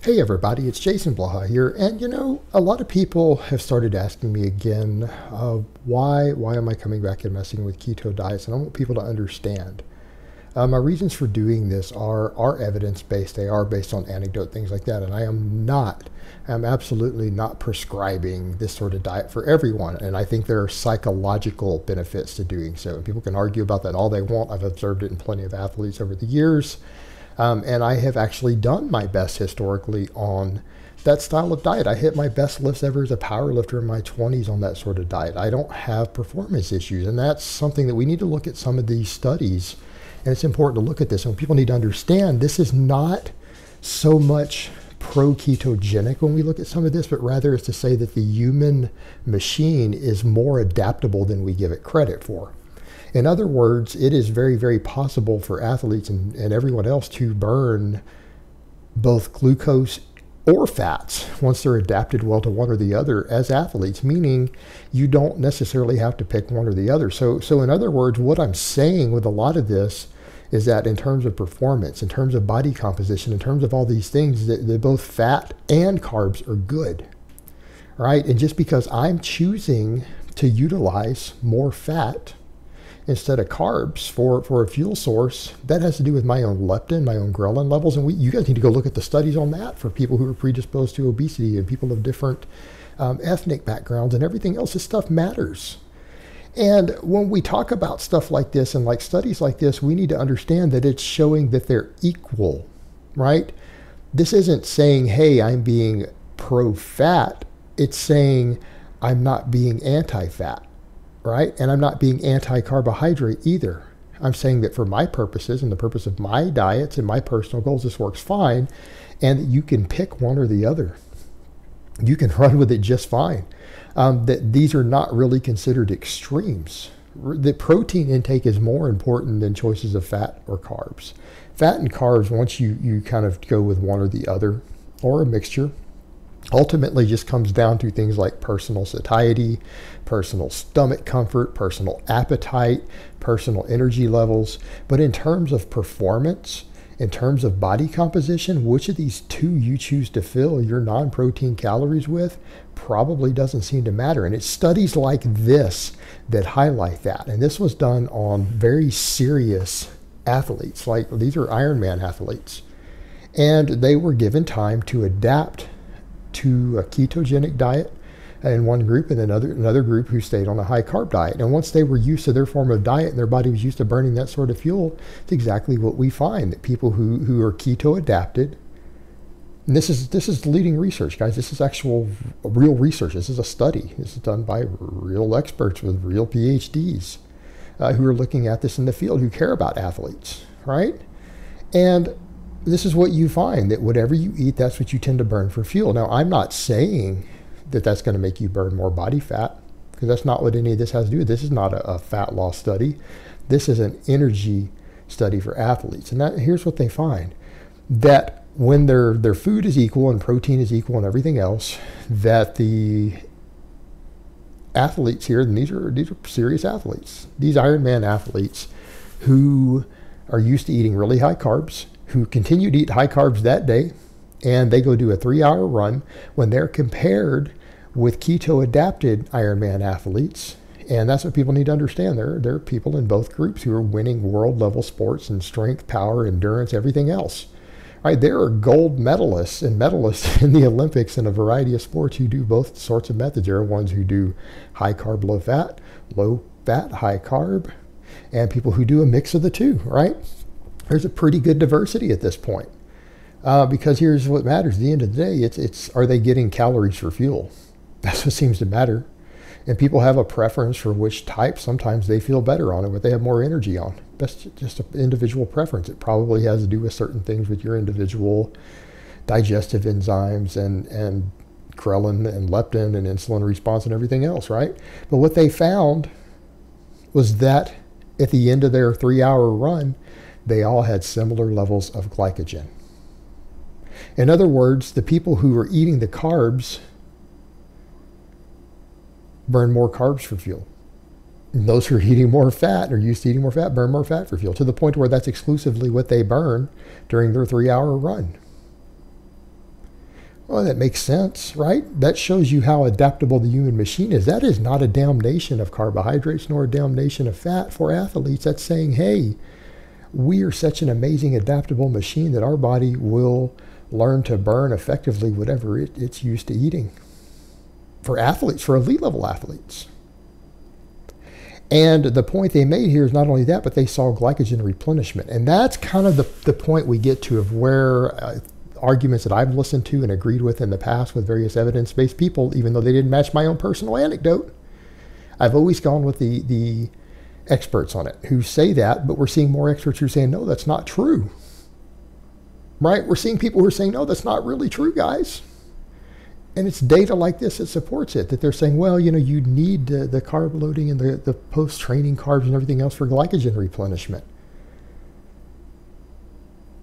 Hey everybody, it's Jason Blaha here, and a lot of people have started asking me again, why am I coming back and messing with keto diets? And I want people to understand. My reasons for doing this are evidence-based. They are based on anecdote, things like that, and I'm absolutely not prescribing this sort of diet for everyone, and I think there are psychological benefits to doing so, and people can argue about that all they want. I've observed it in plenty of athletes over the years. And I have actually done my best historically on that style of diet. I hit my best lifts ever as a power lifter in my 20s on that sort of diet. I don't have performance issues. And that's something that we need to look at some of these studies. And it's important to look at this. And people need to understand this is not so much pro-ketogenic when we look at some of this, but rather it's to say that the human machine is more adaptable than we give it credit for. In other words, it is very, very possible for athletes and everyone else to burn both glucose or fats once they're adapted well to one or the other as athletes, meaning you don't necessarily have to pick one or the other. So in other words, what I'm saying with a lot of this is that in terms of performance, in terms of body composition, in terms of all these things, that both fat and carbs are good, right? And just because I'm choosing to utilize more fat instead of carbs for a fuel source, that has to do with my own leptin, my own ghrelin levels. And you guys need to go look at the studies on that for people who are predisposed to obesity and people of different ethnic backgrounds and everything else. This stuff matters. And when we talk about stuff like this and like studies like this, we need to understand that it's showing that they're equal, right? This isn't saying, hey, I'm being pro-fat. It's saying I'm not being anti-fat. Right? And I'm not being anti-carbohydrate either. I'm saying that for my purposes and the purpose of my diets and my personal goals, this works fine. And you can pick one or the other. You can run with it just fine. That these are not really considered extremes. The protein intake is more important than choices of fat or carbs. Fat and carbs, once you kind of go with one or the other or a mixture, ultimately just comes down to things like personal satiety, personal stomach comfort, personal appetite, personal energy levels. But in terms of performance, in terms of body composition, which of these two you choose to fill your non-protein calories with probably doesn't seem to matter. And it's studies like this that highlight that. And this was done on very serious athletes, like these are Ironman athletes. And they were given time to adapt to a ketogenic diet in one group and another group who stayed on a high carb diet. And once they were used to their form of diet and their body was used to burning that sort of fuel, it's exactly what we find, that people who are keto adapted, and this is leading research, guys. This is actual real research. This is a study. This is done by real experts with real PhDs who are looking at this in the field, who care about athletes, right? And this is what you find, that whatever you eat, that's what you tend to burn for fuel. Now, I'm not saying that that's going to make you burn more body fat, because that's not what any of this has to do with. This is not a fat loss study. This is an energy study for athletes. And here's what they find, that when their food is equal and protein is equal and everything else, that the athletes here, and these are serious athletes, these Ironman athletes who are used to eating really high carbs, who continue to eat high carbs that day, and they go do a 3-hour run, when they're compared with keto-adapted Ironman athletes. And that's what people need to understand. There are people in both groups who are winning world-level sports in strength, power, endurance, everything else. Right? There are gold medalists in the Olympics in a variety of sports who do both sorts of methods. There are ones who do high-carb, low-fat, low-fat, high-carb, and people who do a mix of the two, right? There's a pretty good diversity at this point, because here's what matters. At the end of the day, it's are they getting calories for fuel? That's what seems to matter. And people have a preference for which type. Sometimes they feel better on it, but they have more energy on. That's just an individual preference. It probably has to do with certain things with your individual digestive enzymes and ghrelin and leptin and insulin response and everything else, right? But what they found was that at the end of their 3-hour run, they all had similar levels of glycogen. In other words, the people who were eating the carbs burn more carbs for fuel. And those who are eating more fat or used to eating more fat burn more fat for fuel, to the point where that's exclusively what they burn during their 3-hour run. Well, that makes sense, right? That shows you how adaptable the human machine is. That is not a damnation of carbohydrates nor a damnation of fat for athletes. That's saying, hey, we are such an amazing adaptable machine that our body will learn to burn effectively whatever it's used to eating. For athletes, for elite level athletes. And the point they made here is not only that, but they saw glycogen replenishment. And that's kind of the point we get to of where arguments that I've listened to and agreed with in the past with various evidence-based people, even though they didn't match my own personal anecdote, I've always gone with the experts on it who say that, but we're seeing more experts who are saying, no, that's not true. Right? We're seeing people who are saying, no, that's not really true, guys. And it's data like this that supports it, that they're saying, well, you know, you need the carb loading and the post-training carbs and everything else for glycogen replenishment.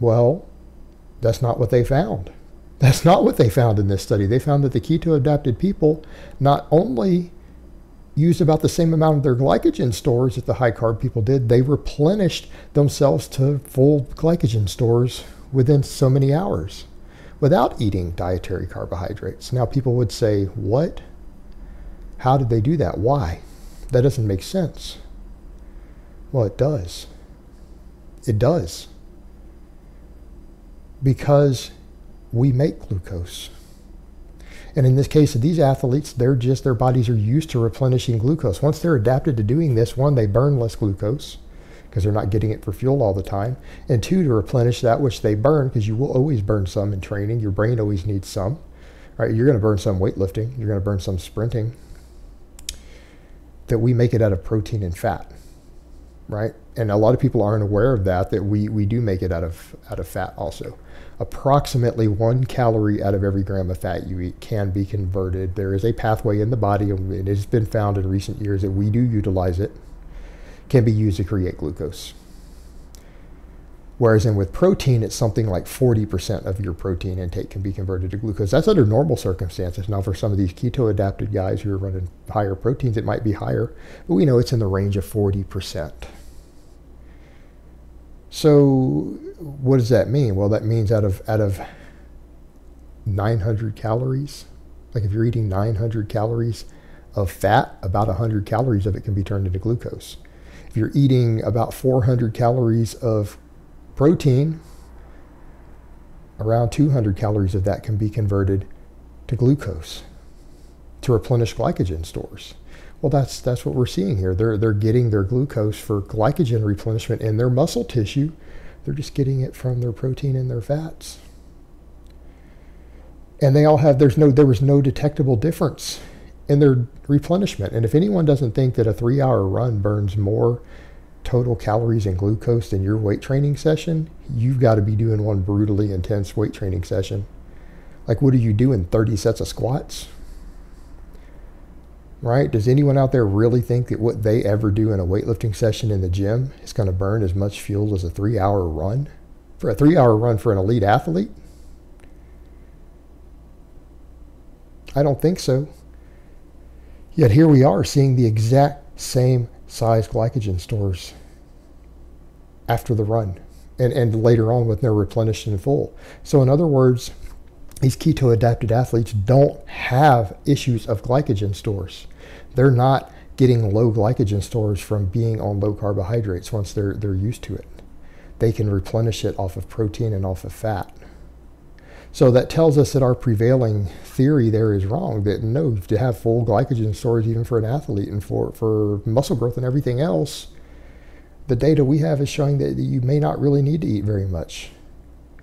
Well, that's not what they found. That's not what they found in this study. They found that the keto-adapted people not only used about the same amount of their glycogen stores that the high-carb people did, they replenished themselves to full glycogen stores within so many hours, without eating dietary carbohydrates. Now people would say, what? How did they do that? Why? That doesn't make sense. Well, it does. It does. Because we make glucose. And in this case of these athletes, they're just, their bodies are used to replenishing glucose. Once they're adapted to doing this, one, they burn less glucose, because they're not getting it for fuel all the time, and two, to replenish that which they burn, because you will always burn some in training. Your brain always needs some, right? You're going to burn some weightlifting. You're going to burn some sprinting. That we make it out of protein and fat, right? And a lot of people aren't aware of that we do make it out of fat also. Approximately 1 calorie out of every gram of fat you eat can be converted. There is a pathway in the body, and it has been found in recent years that we do utilize it. Can be used to create glucose. Whereas with protein, it's something like 40% of your protein intake can be converted to glucose. That's under normal circumstances. Now for some of these keto-adapted guys who are running higher proteins, it might be higher, but we know it's in the range of 40%. So what does that mean? Well, that means out of 900 calories, like if you're eating 900 calories of fat, about 100 calories of it can be turned into glucose. If you're eating about 400 calories of protein, around 200 calories of that can be converted to glucose to replenish glycogen stores. Well, that's what we're seeing here. They're getting their glucose for glycogen replenishment in their muscle tissue. They're just getting it from their protein and their fats. And they all have, there was no detectable difference in their replenishment. And if anyone doesn't think that a 3-hour run burns more total calories and glucose than your weight training session, you've got to be doing one brutally intense weight training session. Like, what do you do in 30 sets of squats? Right? Does anyone out there really think that what they ever do in a weightlifting session in the gym is going to burn as much fuel as a 3-hour run? For a 3-hour run for an elite athlete? I don't think so. Yet here we are seeing the exact same size glycogen stores after the run and later on when they're replenished in full. So in other words, these keto-adapted athletes don't have issues of glycogen stores. They're not getting low glycogen stores from being on low carbohydrates once they're used to it. They can replenish it off of protein and off of fat. So that tells us that our prevailing theory there is wrong, that no, to have full glycogen stores even for an athlete and for muscle growth and everything else, the data we have is showing that you may not really need to eat very much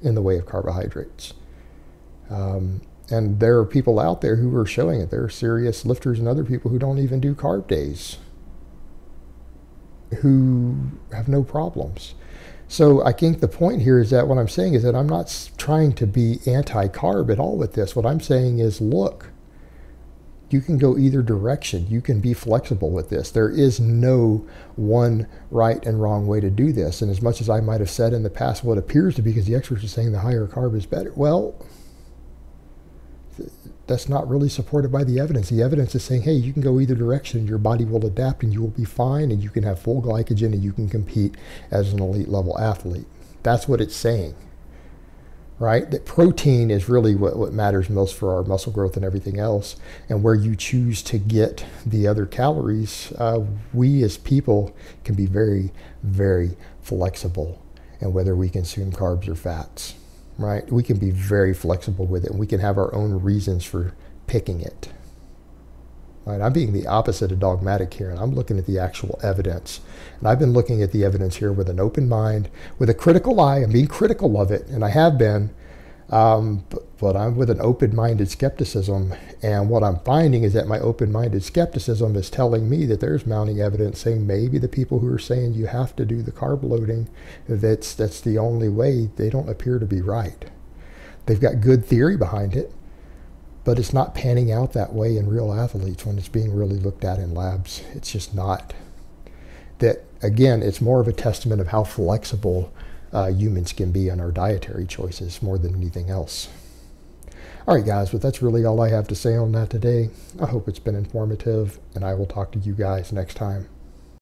in the way of carbohydrates. And there are people out there who are showing it. There are serious lifters and other people who don't even do carb days, who have no problems. So I think the point here is that what I'm saying is that I'm not trying to be anti-carb at all with this. What I'm saying is, look, you can go either direction. You can be flexible with this. There is no one right and wrong way to do this. And as much as I might have said in the past, well, it appears to be because the experts are saying the higher carb is better. Well, that's not really supported by the evidence. The evidence is saying, hey, you can go either direction. Your body will adapt and you will be fine, and you can have full glycogen and you can compete as an elite level athlete. That's what it's saying, right? That protein is really what matters most for our muscle growth and everything else. And where you choose to get the other calories, we as people can be very, very flexible in whether we consume carbs or fats, right? We can be very flexible with it, and we can have our own reasons for picking it. Right, I'm being the opposite of dogmatic here, and I'm looking at the actual evidence. And I've been looking at the evidence here with an open mind, with a critical eye. I'm being critical of it, and I have been, but I'm with an open-minded skepticism. And what I'm finding is that my open-minded skepticism is telling me that there's mounting evidence saying maybe the people who are saying you have to do the carb loading, that's the only way, they don't appear to be right. They've got good theory behind it, but it's not panning out that way in real athletes when it's being really looked at in labs. It's just not. That, again, it's more of a testament of how flexible humans can be in our dietary choices more than anything else. All right, guys, but that's really all I have to say on that today. I hope it's been informative, and I will talk to you guys next time.